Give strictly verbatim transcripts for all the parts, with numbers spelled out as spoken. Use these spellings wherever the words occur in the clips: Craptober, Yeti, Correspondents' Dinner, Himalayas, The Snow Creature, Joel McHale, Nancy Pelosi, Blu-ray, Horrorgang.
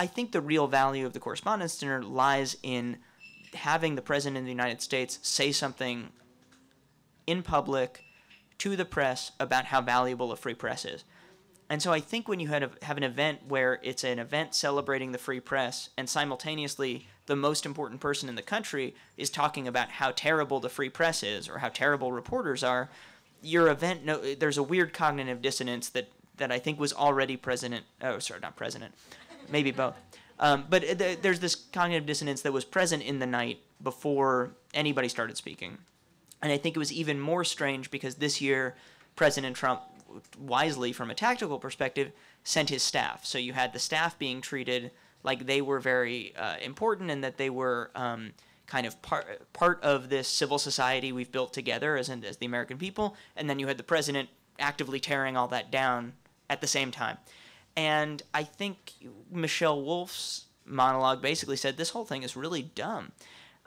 I think the real value of the Correspondents' Dinner lies in having the President of the United States say something in public to the press about how valuable a free press is. And so I think when you had a, have an event where it's an event celebrating the free press and simultaneously the most important person in the country is talking about how terrible the free press is or how terrible reporters are, your event, no, there's a weird cognitive dissonance that, that I think was already present. Oh, sorry, not present. Maybe both. Um, but th there's this cognitive dissonance that was present in the night before anybody started speaking. And I think it was even more strange because this year President Trump, wisely from a tactical perspective, sent his staff. So you had the staff being treated like they were very uh, important and that they were um, kind of part part of this civil society we've built together as, in, as the American people. And then you had the president actively tearing all that down at the same time. And I think Michelle Wolf's monologue basically said this whole thing is really dumb.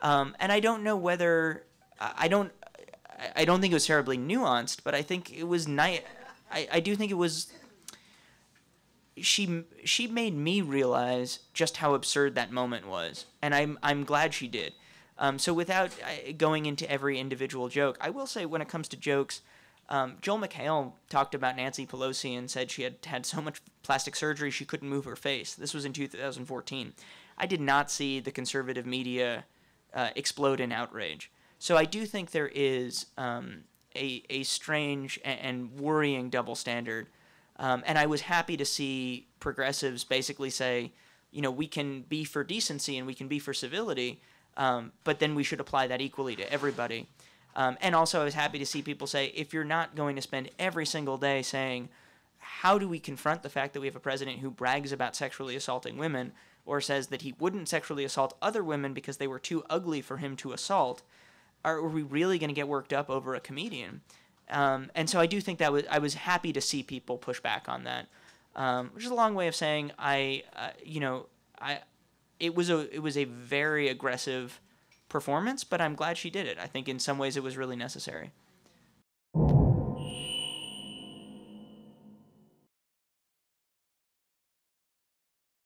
Um, and I don't know whether I don't I don't think it was terribly nuanced, but I think it was nice. I, I do think it was, she she made me realize just how absurd that moment was, and I'm, I'm glad she did. Um, so without uh, going into every individual joke, I will say when it comes to jokes, um, Joel McHale talked about Nancy Pelosi and said she had had so much plastic surgery she couldn't move her face. This was in two thousand fourteen. I did not see the conservative media uh, explode in outrage. So I do think there is um, a, a strange and worrying double standard. Um, and I was happy to see progressives basically say, you know, we can be for decency and we can be for civility, um, but then we should apply that equally to everybody. Um, and also I was happy to see people say, if you're not going to spend every single day saying, how do we confront the fact that we have a president who brags about sexually assaulting women or says that he wouldn't sexually assault other women because they were too ugly for him to assault, are we really going to get worked up over a comedian? Um, and so I do think that was, I was happy to see people push back on that, um, which is a long way of saying I, uh, you know, I, it was a, it was a very aggressive performance, but I'm glad she did it. I think in some ways it was really necessary.